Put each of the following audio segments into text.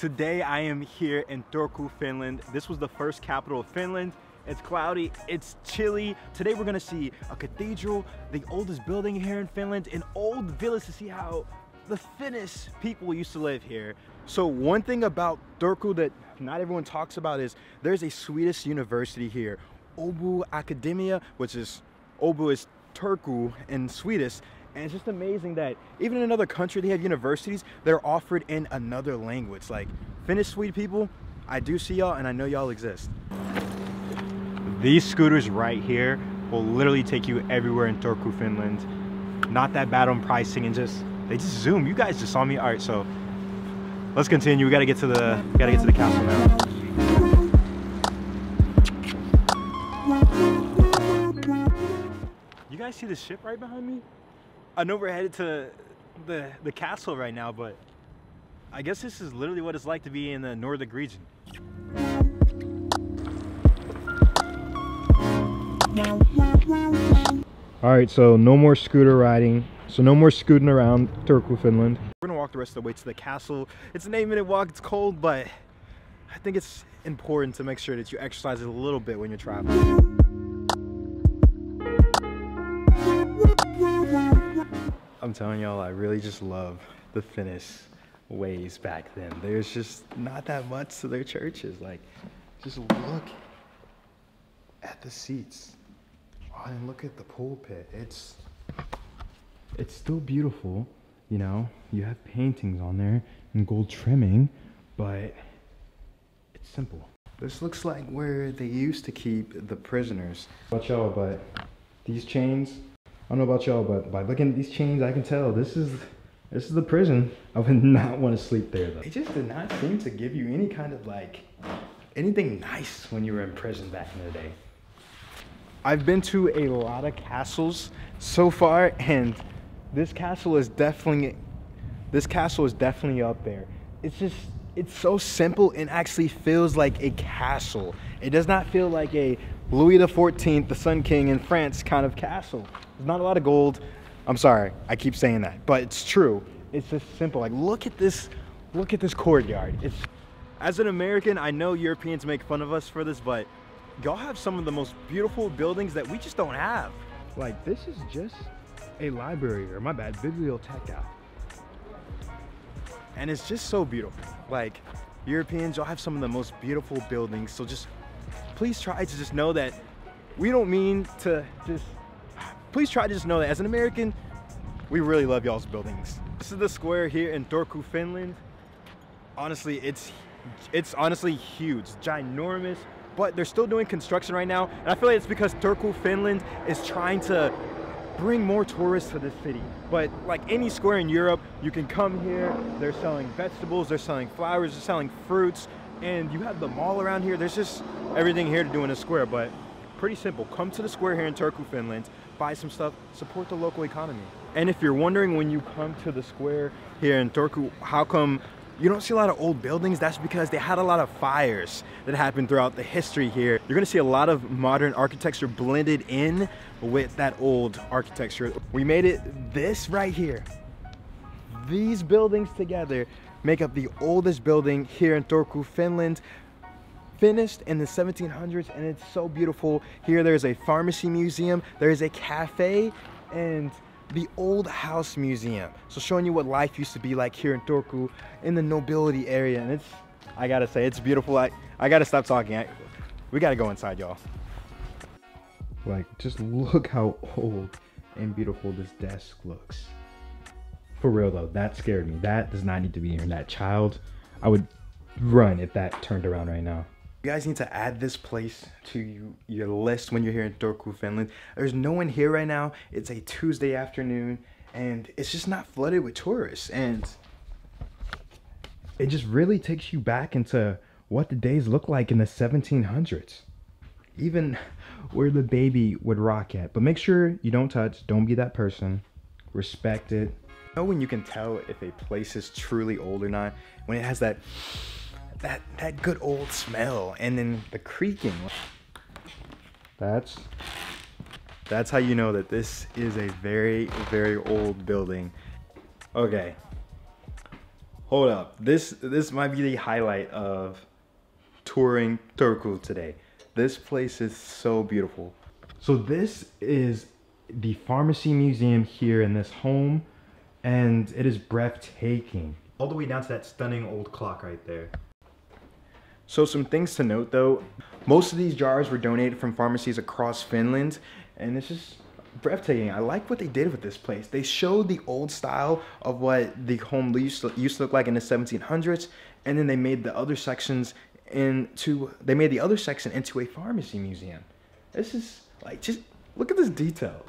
Today I am here in Turku, Finland. This was the first capital of Finland. It's cloudy, it's chilly. Today we're gonna see a cathedral, the oldest building here in Finland, an old village to see how the Finnish people used to live here. So one thing about Turku that not everyone talks about is there's a Swedish university here, Åbo Akademi, which is, Åbo is Turku in Swedish. And it's just amazing that even in another country they have universities that are offered in another language. Like Finnish Swede people, I do see y'all and I know y'all exist. These scooters right here will literally take you everywhere in Turku, Finland. Not that bad on pricing and just, they just zoom. You guys just saw me. All right, so let's continue. We gotta get to the, castle now. You guys see the ship right behind me? I know we're headed to the castle right now, but I guess this is literally what it's like to be in the northern region. All right, so no more scooter riding. So no more scooting around Turku, Finland. We're gonna walk the rest of the way to the castle. It's an 8-minute walk, it's cold, but I think it's important to make sure that you exercise a little bit when you're traveling. I'm telling y'all, I really just love the Finnish ways back then. There's just not that much to their churches. Like, just look at the seats. Oh, and look at the pulpit. It's still beautiful, you know? You have paintings on there and gold trimming, but it's simple. This looks like where they used to keep the prisoners. Watch y'all, but these chains, I don't know about y'all, but by looking at these chains, I can tell this is the prison. I would not want to sleep there though. They just did not seem to give you any kind of like, anything nice when you were in prison back in the day. I've been to a lot of castles so far, and this castle is definitely up there. It's just, it's so simple and actually feels like a castle. It does not feel like a Louis XIV, the Sun King in France kind of castle. There's not a lot of gold. I'm sorry, I keep saying that, but it's true. It's just simple. Like, look at this courtyard. It's, as an American, I know Europeans make fun of us for this, but y'all have some of the most beautiful buildings that we just don't have. Like, this is just a library, or my bad, biblioteca. And it's just so beautiful. Like, Europeans, y'all have some of the most beautiful buildings, so just please try to just know that we don't mean to just, please try to just know that as an American, we really love y'all's buildings. This is the square here in Turku, Finland. Honestly, it's honestly huge, ginormous, but they're still doing construction right now. And I feel like it's because Turku, Finland is trying to bring more tourists to this city. But like any square in Europe, you can come here, they're selling vegetables, they're selling flowers, they're selling fruits, and you have the mall around here. There's just everything here to do in a square, but pretty simple. Come to the square here in Turku, Finland, buy some stuff, support the local economy. And if you're wondering when you come to the square here in Turku, how come you don't see a lot of old buildings? That's because they had a lot of fires that happened throughout the history here. You're gonna see a lot of modern architecture blended in with that old architecture. We made it this right here. These buildings together make up the oldest building here in Turku, Finland. Finished in the 1700s, and it's so beautiful. Here there's a pharmacy museum, there's a cafe, and the old house museum. So showing you what life used to be like here in Turku in the nobility area. And it's, I gotta say, it's beautiful. I gotta stop talking. We gotta go inside, y'all. Like, just look how old and beautiful this desk looks. For real though, that scared me. That does not need to be here. And that child, I would run if that turned around right now. You guys need to add this place to your list when you're here in Turku, Finland. There's no one here right now. It's a Tuesday afternoon, and it's just not flooded with tourists. And it just really takes you back into what the days looked like in the 1700s. Even where the baby would rock at. But make sure you don't touch. Don't be that person. Respect it. You know when you can tell if a place is truly old or not? When it has that good old smell, and then the creaking. That's how you know that this is a very, very old building. Okay, Hold up. This might be the highlight of touring Turku today. This place is so beautiful. So this is the pharmacy museum here in this home, and it is breathtaking. All the way down to that stunning old clock right there. So some things to note though, most of these jars were donated from pharmacies across Finland, and it's just breathtaking. I like what they did with this place. They showed the old style of what the home used to look like in the 1700s, and then they made the other sections into a pharmacy museum. This is like, just look at this detail.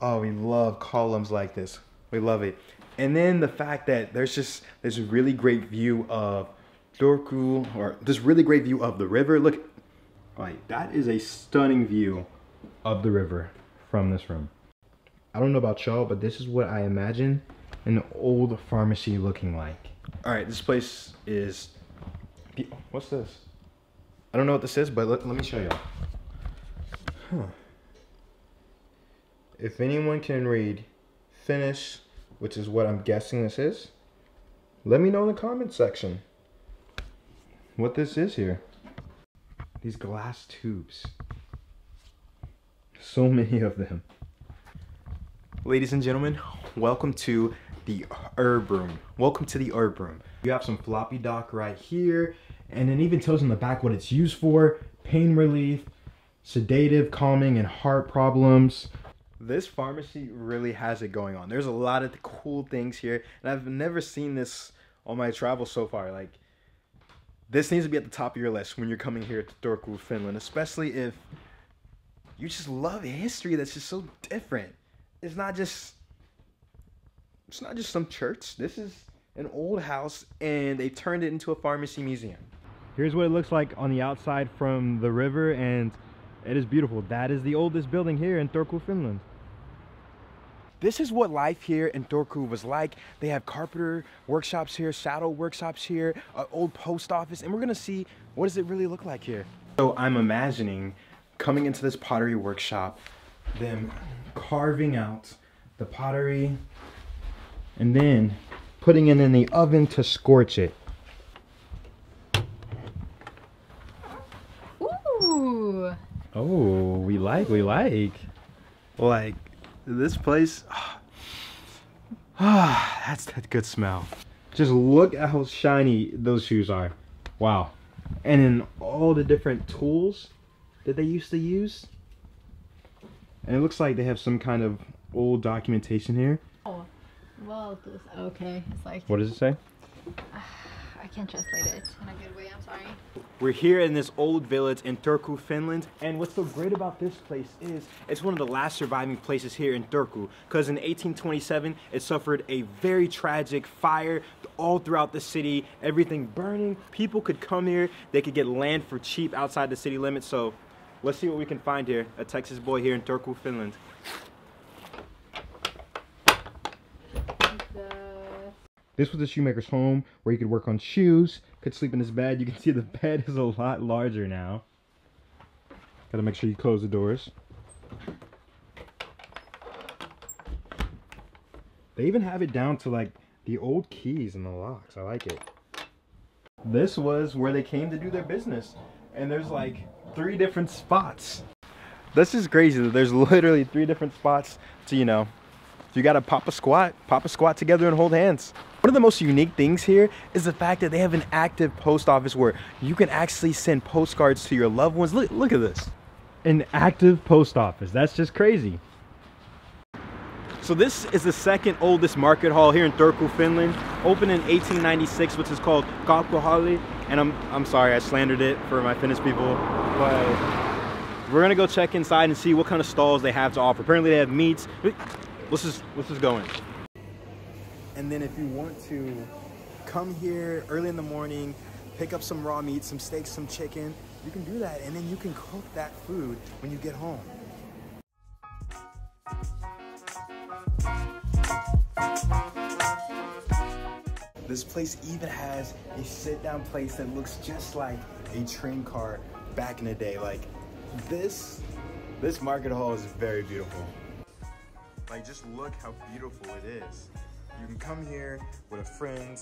Oh, we love columns like this. We love it. And then the fact that there's just this really great view of Turku, or this really great view of the river. Look, like that is a stunning view of the river from this room. I don't know about y'all, but this is what I imagine an old pharmacy looking like. All right, this place is, what's this? I don't know what this is, but let me show y'all. Huh. If anyone can read Finnish, which is what I'm guessing this is, let me know in the comment section what this is here. These glass tubes. So many of them. Ladies and gentlemen, welcome to the herb room. Welcome to the herb room. You have some floppy dock right here, and it even tells in the back what it's used for: pain relief, sedative, calming, and heart problems. This pharmacy really has it going on. There's a lot of cool things here, and I've never seen this on my travels so far. Like, this needs to be at the top of your list when you're coming here to Turku, Finland, especially if you just love history that's just so different. It's not just some church. This is an old house, and they turned it into a pharmacy museum. Here's what it looks like on the outside from the river, and it is beautiful. That is the oldest building here in Turku, Finland. This is what life here in Turku was like. They have carpenter workshops here, shadow workshops here, an old post office, and we're gonna see what does it really look like here. So I'm imagining coming into this pottery workshop, them carving out the pottery and then putting it in the oven to scorch it. Ooh. Oh, we like. This place, that's that good smell. Just look at how shiny those shoes are. Wow. And in all the different tools that they used to use. And it looks like they have some kind of old documentation here. Oh, well, okay. It's like, what does it say? I can't translate it in a good way, I'm sorry. We're here in this old village in Turku, Finland, and what's so great about this place is it's one of the last surviving places here in Turku, because in 1827 it suffered a very tragic fire all throughout the city, everything burning. People could come here, they could get land for cheap outside the city limits, so let's see what we can find here, a Texas boy here in Turku, Finland. This was the shoemaker's home where you could work on shoes, could sleep in his bed. You can see the bed is a lot larger now. Gotta make sure you close the doors. They even have it down to like the old keys and the locks. I like it. This was where they came to do their business. And there's like 3 different spots. This is crazy that there's literally 3 different spots to, you know, you gotta pop a squat together and hold hands. One of the most unique things here is the fact that they have an active post office where you can actually send postcards to your loved ones. Look at this. An active post office, that's just crazy. So this is the second oldest market hall here in Turku, Finland, opened in 1896, which is called Kauppahalli. And I'm sorry, I slandered it for my Finnish people, but we're gonna go check inside and see what kind of stalls they have to offer. Apparently they have meats. Let's just go in. And then if you want to come here early in the morning, pick up some raw meat, some steaks, some chicken, you can do that. And then you can cook that food when you get home. This place even has a sit-down place that looks just like a train car back in the day. Like this market hall is very beautiful. Like, just look how beautiful it is. You can come here with a friend,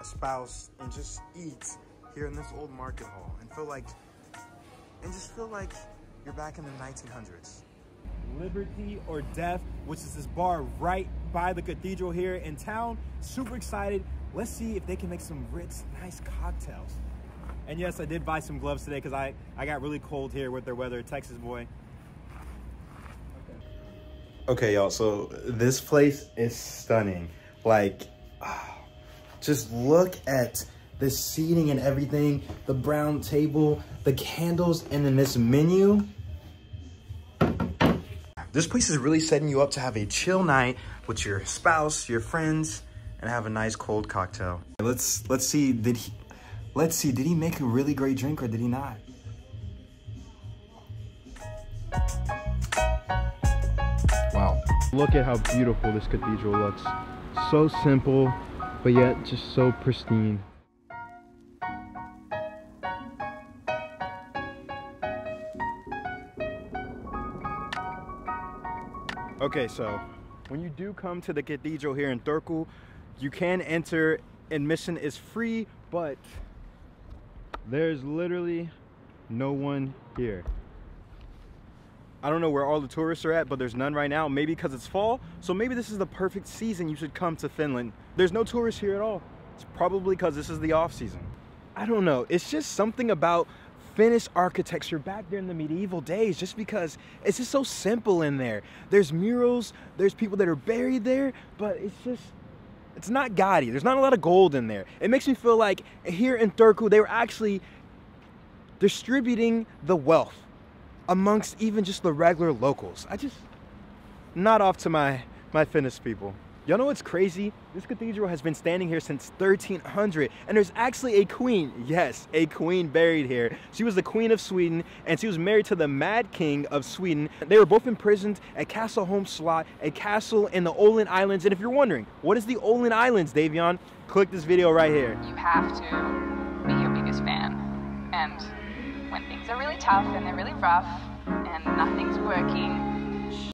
a spouse, and just eat here in this old market hall and just feel like you're back in the 1900s. Liberty or Death, which is this bar right by the cathedral here in town. Super excited. Let's see if they can make some Ritz nice cocktails. And yes, I did buy some gloves today because I got really cold here with their weather, Texas boy. Okay, y'all, so this place is stunning. Like, just look at the seating and everything, the brown table, the candles, and then this menu. This place is really setting you up to have a chill night with your spouse, your friends, and have a nice cold cocktail. Let's see, did he make a really great drink or did he not? Wow. Look at how beautiful this cathedral looks. So simple, but yet just so pristine. Okay, so when you do come to the cathedral here in Turku, you can enter, admission is free, but there's literally no one here. I don't know where all the tourists are at, but there's none right now, maybe because it's fall, so maybe this is the perfect season you should come to Finland. There's no tourists here at all. It's probably because this is the off season. I don't know, it's just something about Finnish architecture back there in the medieval days, just because it's just so simple in there. There's murals, there's people that are buried there, but it's not gaudy. There's not a lot of gold in there. It makes me feel like here in Turku, they were actually distributing the wealth amongst even just the regular locals. Not off to my Finnish people. Y'all know what's crazy? This cathedral has been standing here since 1300, and there's actually a queen, yes, a queen buried here. She was the Queen of Sweden, and she was married to the Mad King of Sweden. They were both imprisoned at Castleholm Slot, a castle in the Öland Islands. And if you're wondering, what is the Öland Islands, Davion? Click this video right here. You have to be your biggest fan. And when things are really tough and they're really rough and nothing's working,